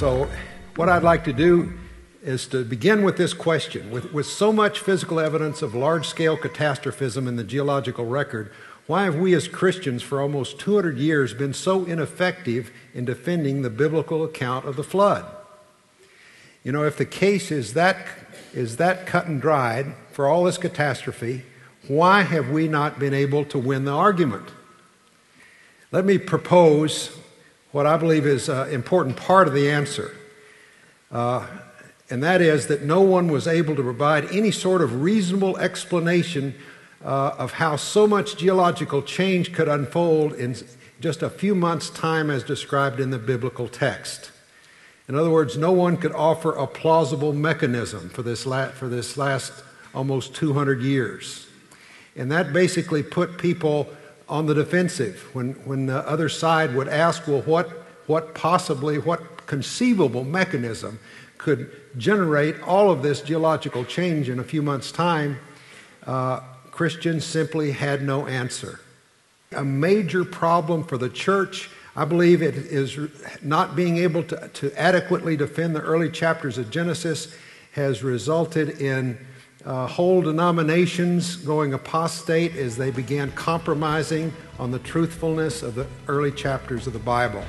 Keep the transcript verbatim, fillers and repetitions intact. So what I'd like to do is to begin with this question. With, with so much physical evidence of large-scale catastrophism in the geological record, why have we as Christians for almost two hundred years been so ineffective in defending the biblical account of the flood? You know, if the case is that, is that cut and dried for all this catastrophe, why have we not been able to win the argument? Let me propose what I believe is an important part of the answer, uh, and that is that no one was able to provide any sort of reasonable explanation uh, of how so much geological change could unfold in just a few months' time as described in the biblical text. In other words, no one could offer a plausible mechanism for this, la- for this last almost two hundred years. And that basically put people on the defensive when, when the other side would ask, well, what, what possibly, what conceivable mechanism could generate all of this geological change in a few months' time? Uh, Christians simply had no answer. A major problem for the church, I believe, it is not being able to, to adequately defend the early chapters of Genesis has resulted in Uh, whole denominations going apostate as they began compromising on the truthfulness of the early chapters of the Bible.